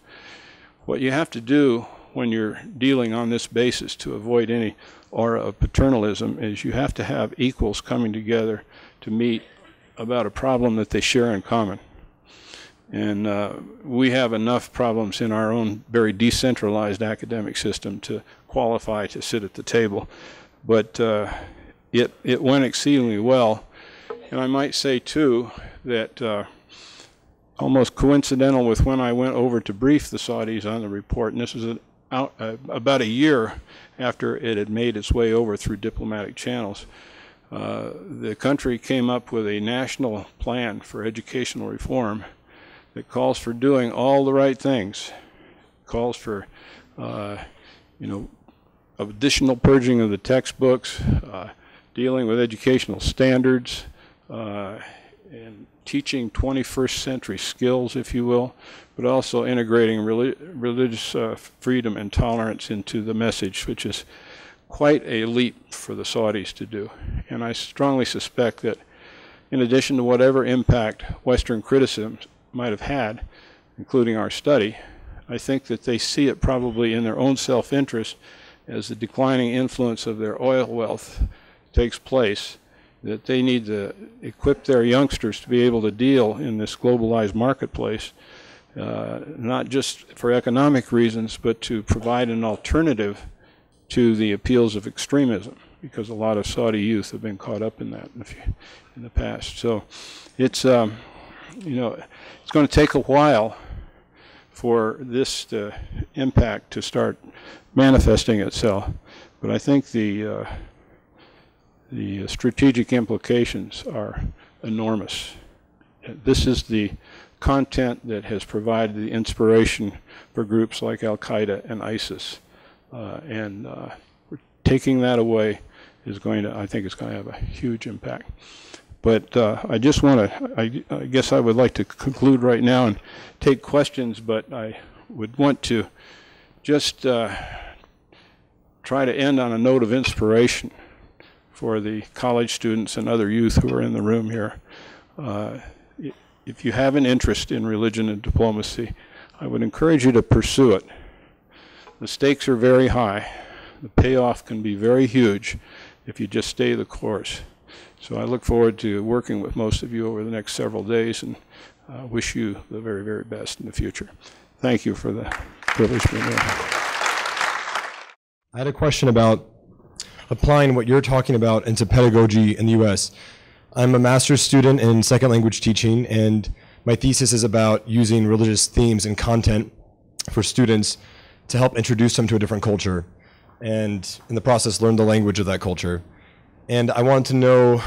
What you have to do when you're dealing on this basis to avoid any aura of paternalism is you have to have equals coming together to meet about a problem that they share in common. And uh, we have enough problems in our own very decentralized academic system to qualify to sit at the table. But uh, it, it went exceedingly well. And I might say, too, that uh, almost coincidental with when I went over to brief the Saudis on the report, and this is a Out, uh, about a year after it had made its way over through diplomatic channels, uh, the country came up with a national plan for educational reform that calls for doing all the right things. It calls for, uh, you know, additional purging of the textbooks, uh, dealing with educational standards, uh, and teaching twenty-first century skills, if you will, but also integrating relig religious uh, freedom and tolerance into the message, which is quite a leap for the Saudis to do. And I strongly suspect that in addition to whatever impact Western criticism might have had, including our study, I think that they see it probably in their own self-interest as the declining influence of their oil wealth takes place, that they need to equip their youngsters to be able to deal in this globalized marketplace, uh, not just for economic reasons, but to provide an alternative to the appeals of extremism. because a lot of Saudi youth have been caught up in that in the, in the past. So it's, um, you know, it's going to take a while for this uh, impact to start manifesting itself. But I think the, uh, the strategic implications are enormous. This is the content that has provided the inspiration for groups like Al-Qaeda and ISIS. Uh, and uh, taking that away is going to, I think it's going to have a huge impact. But uh, I just want to, I, I guess I would like to conclude right now and take questions, but I would want to just uh, try to end on a note of inspiration for the college students and other youth who are in the room here. Uh, If you have an interest in religion and diplomacy, I would encourage you to pursue it. The stakes are very high. The payoff can be very huge if you just stay the course. So I look forward to working with most of you over the next several days, and uh, wish you the very, very best in the future. Thank you for the privilege. I had a question about applying what you're talking about into pedagogy in the U S I'm a master's student in second language teaching, and my thesis is about using religious themes and content for students to help introduce them to a different culture, and in the process learn the language of that culture. And I wanted to know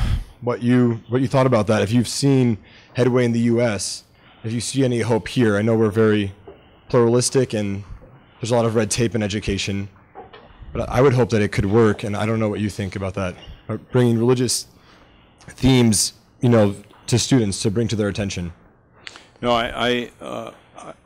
what you, what you thought about that, if you've seen headway in the U S, if you see any hope here. I know we're very pluralistic and there's a lot of red tape in education, but I would hope that it could work, and I don't know what you think about that, bringing religious themes, you know, to students to bring to their attention. No, I I, uh,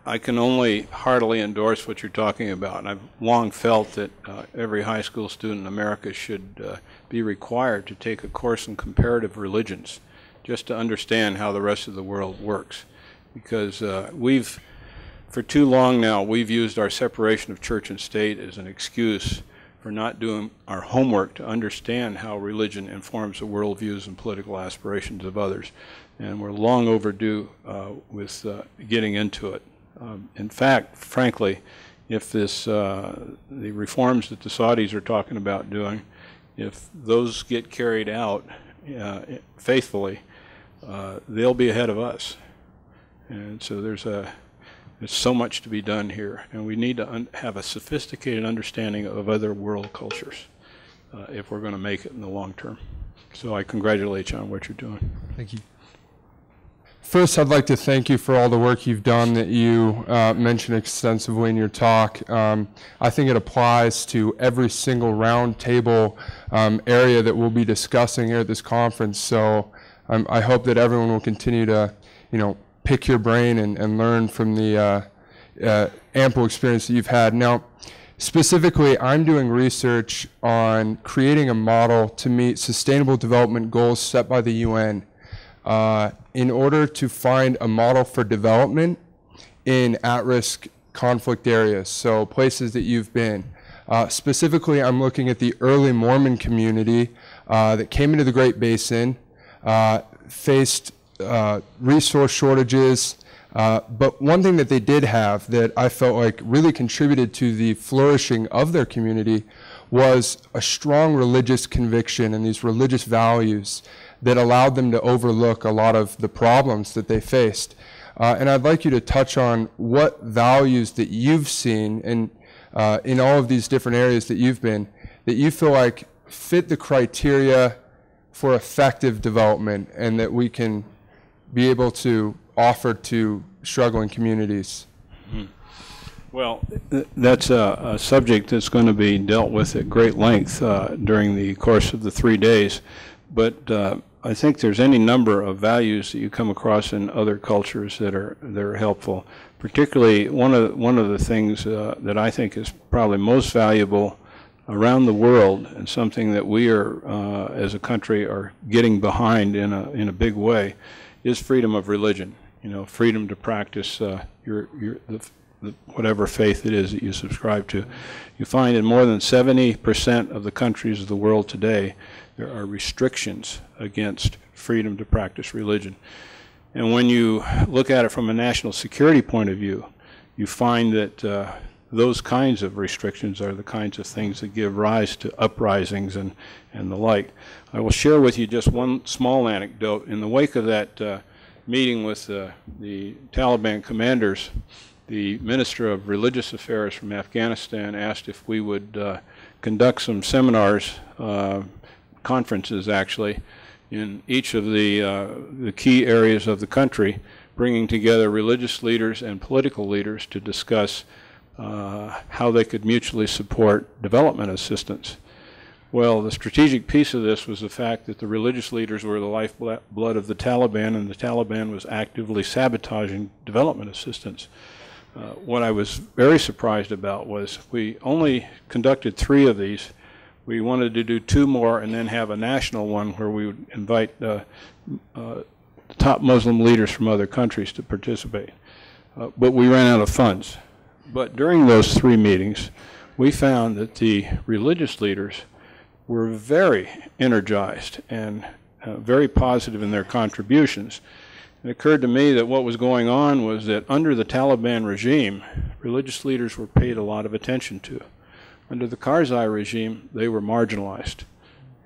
I can only heartily endorse what you're talking about. And I've long felt that uh, every high school student in America should uh, be required to take a course in comparative religions, just to understand how the rest of the world works. Because uh, we've, for too long now, we've used our separation of church and state as an excuse for not doing our homework to understand how religion informs the worldviews and political aspirations of others. And we're long overdue uh, with uh, getting into it. Um, in fact, frankly, if this, uh, the reforms that the Saudis are talking about doing, if those get carried out uh, faithfully, uh, they'll be ahead of us. And so there's a, there's so much to be done here, and we need to have a sophisticated understanding of other world cultures uh, if we're going to make it in the long term. So I congratulate you on what you're doing. Thank you. First, I'd like to thank you for all the work you've done that you uh, mentioned extensively in your talk. Um, I think it applies to every single roundtable um, area that we'll be discussing here at this conference. So um, I hope that everyone will continue to, you know, pick your brain and, and learn from the uh, uh, ample experience that you've had. Now, specifically, I'm doing research on creating a model to meet sustainable development goals set by the U N uh, in order to find a model for development in at-risk conflict areas, so places that you've been. Uh, specifically, I'm looking at the early Mormon community uh, that came into the Great Basin, uh, faced Uh, resource shortages, uh, but one thing that they did have that I felt like really contributed to the flourishing of their community was a strong religious conviction and these religious values that allowed them to overlook a lot of the problems that they faced. Uh, and I'd like you to touch on what values that you've seen in, uh, in all of these different areas that you've been, that you feel like fit the criteria for effective development and that we can be able to offer to struggling communities. Mm-hmm. Well, th that's a, a subject that's going to be dealt with at great length uh, during the course of the three days. But uh, I think there's any number of values that you come across in other cultures that are that are helpful. Particularly, one of one of the things uh, that I think is probably most valuable around the world, and something that we are, uh, as a country, are getting behind in a in a big way, is freedom of religion. You know, freedom to practice uh, your your the, the, whatever faith it is that you subscribe to. You find in more than seventy percent of the countries of the world today, there are restrictions against freedom to practice religion. And when you look at it from a national security point of view, you find that uh, those kinds of restrictions are the kinds of things that give rise to uprisings and, and the like. I will share with you just one small anecdote. In the wake of that uh, meeting with uh, the Taliban commanders, the Minister of Religious Affairs from Afghanistan asked if we would uh, conduct some seminars, uh, conferences actually, in each of the, uh, the key areas of the country, bringing together religious leaders and political leaders to discuss Uh, how they could mutually support development assistance. Well, the strategic piece of this was the fact that the religious leaders were the lifeblood of the Taliban, and the Taliban was actively sabotaging development assistance. Uh, what I was very surprised about was we only conducted three of these. We wanted to do two more and then have a national one where we would invite uh, uh, top Muslim leaders from other countries to participate. Uh, but we ran out of funds. But during those three meetings, we found that the religious leaders were very energized and uh, very positive in their contributions. It occurred to me that what was going on was that under the Taliban regime, religious leaders were paid a lot of attention to. Under the Karzai regime, they were marginalized.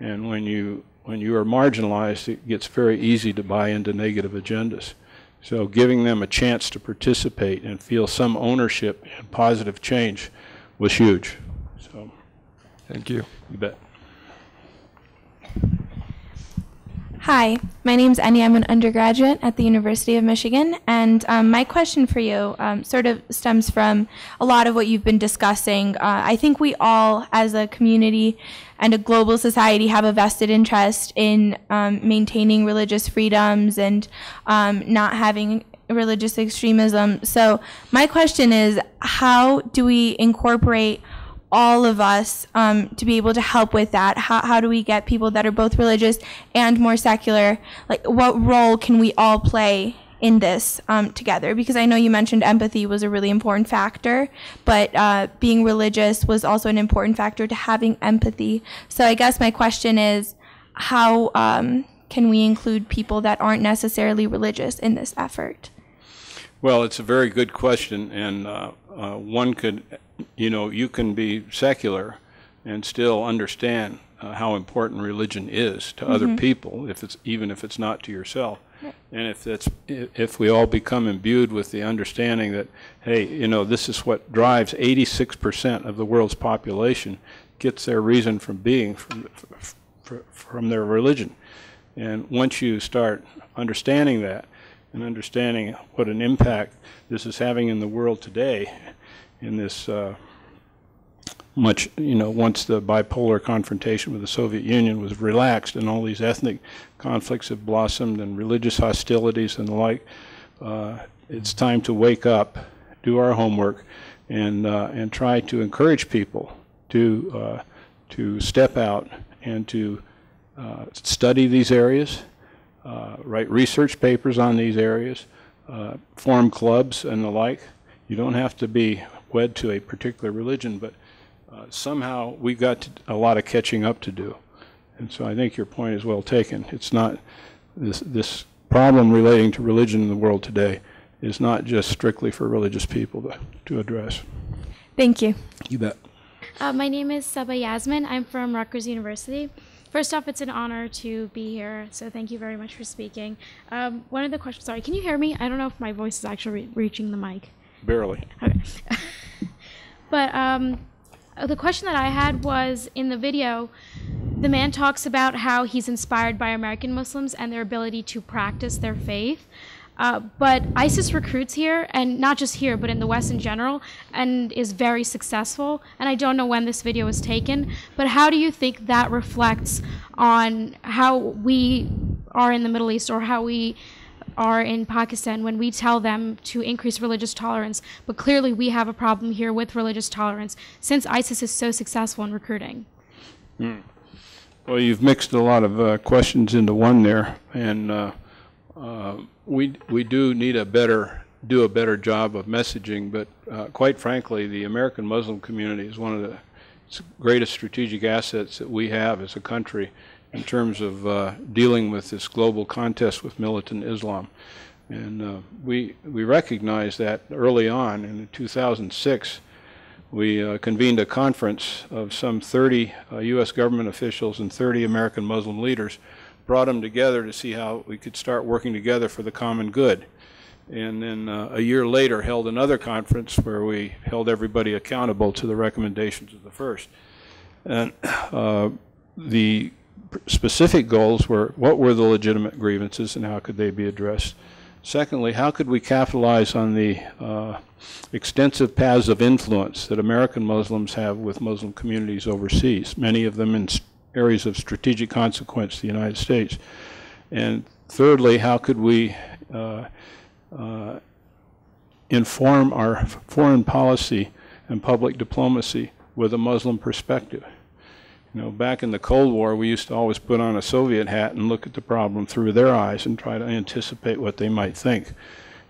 And when you, when you are marginalized, it gets very easy to buy into negative agendas. So giving them a chance to participate and feel some ownership and positive change was huge. So, thank you. You bet. Hi, my name's Enya. I'm an undergraduate at the University of Michigan, and um, my question for you um, sort of stems from a lot of what you've been discussing. Uh, I think we all, as a community and a global society, have a vested interest in um, maintaining religious freedoms and um, not having religious extremism. So my question is, how do we incorporate all of us um, to be able to help with that? How, how do we get people that are both religious and more secular, like what role can we all play in this um, together? Because I know you mentioned empathy was a really important factor, but uh, being religious was also an important factor to having empathy. So I guess my question is, how um, can we include people that aren't necessarily religious in this effort? Well, it's a very good question, and uh, uh, one could, you know, you can be secular and still understand uh, how important religion is to mm-hmm. other people, if it's, even if it's not to yourself. Right. And if, that's, if we all become imbued with the understanding that, hey, you know, this is what drives eighty-six percent of the world's population, gets their reason from being from, from their religion. And once you start understanding that, and understanding what an impact this is having in the world today, in this uh, much, you know, once the bipolar confrontation with the Soviet Union was relaxed and all these ethnic conflicts have blossomed and religious hostilities and the like, uh, it's time to wake up, do our homework, and, uh, and try to encourage people to, uh, to step out and to uh, study these areas, Uh, write research papers on these areas, uh, form clubs and the like. You don't have to be wed to a particular religion, but uh, somehow we've got to, a lot of catching up to do. And so I think your point is well taken. It's not, this, this problem relating to religion in the world today is not just strictly for religious people to, to address. Thank you. You bet. Uh, my name is Saba Yasmin. I'm from Rutgers University. First off, it's an honor to be here, so thank you very much for speaking. Um, one of the questions, sorry, can you hear me? I don't know if my voice is actually re reaching the mic. Barely. Okay. But um, the question that I had was, in the video, the man talks about how he's inspired by American Muslims and their ability to practice their faith. Uh, but ISIS recruits here, and not just here, but in the West in general, and is very successful. And I don't know when this video was taken, but how do you think that reflects on how we are in the Middle East or how we are in Pakistan when we tell them to increase religious tolerance? But clearly we have a problem here with religious tolerance since ISIS is so successful in recruiting. Mm. Well, you've mixed a lot of uh, questions into one there, and uh, uh, We we do need a better do a better job of messaging, but uh, quite frankly, the American Muslim community is one of the greatest strategic assets that we have as a country in terms of uh, dealing with this global contest with militant Islam, and uh, we we recognized that early on in two thousand six. we uh, convened a conference of some thirty uh, U S government officials and thirty American Muslim leaders, brought them together to see how we could start working together for the common good. And then uh, a year later held another conference where we held everybody accountable to the recommendations of the first. And uh, the specific goals were, what were the legitimate grievances and how could they be addressed? Secondly, how could we capitalize on the uh, extensive paths of influence that American Muslims have with Muslim communities overseas, many of them in areas of strategic consequence to the United States? And thirdly, how could we uh, uh, inform our foreign policy and public diplomacy with a Muslim perspective? You know, back in the Cold War, we used to always put on a Soviet hat and look at the problem through their eyes and try to anticipate what they might think.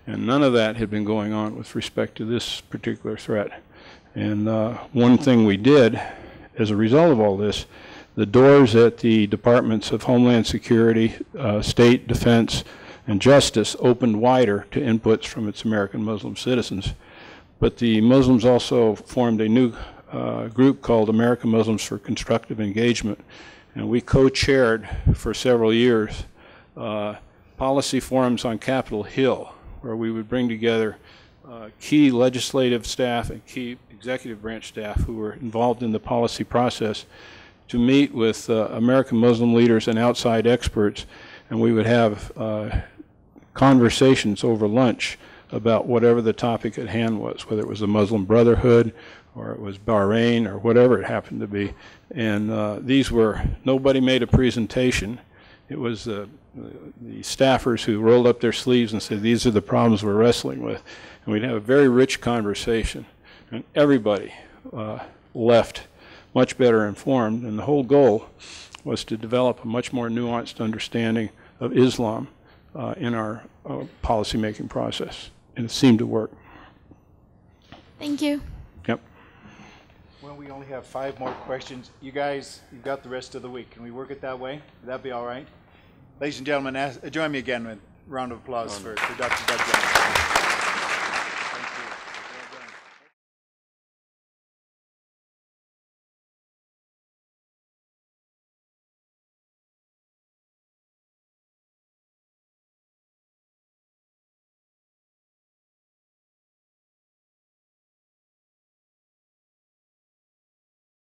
And none of that had been going on with respect to this particular threat. And uh, one thing we did as a result of all this, the doors at the Departments of Homeland Security, uh, State, Defense, and Justice opened wider to inputs from its American Muslim citizens. But the Muslims also formed a new Uh, group called American Muslims for Constructive Engagement, and we co-chaired for several years uh, policy forums on Capitol Hill, where we would bring together uh, key legislative staff and key executive branch staff who were involved in the policy process to meet with uh, American Muslim leaders and outside experts, and we would have uh, conversations over lunch about whatever the topic at hand was, whether it was the Muslim Brotherhood, or it was Bahrain, or whatever it happened to be. And uh, these were, nobody made a presentation. It was uh, the staffers who rolled up their sleeves and said, these are the problems we're wrestling with. And we'd have a very rich conversation. And everybody uh, left much better informed. And the whole goal was to develop a much more nuanced understanding of Islam uh, in our uh, policymaking process. And it seemed to work. Thank you. Yep. Well, we only have five more questions. You guys, you've got the rest of the week. Can we work it that way? Would that be all right? Ladies and gentlemen, ask, join me again with a round of applause for, for Doctor Doug Johnson.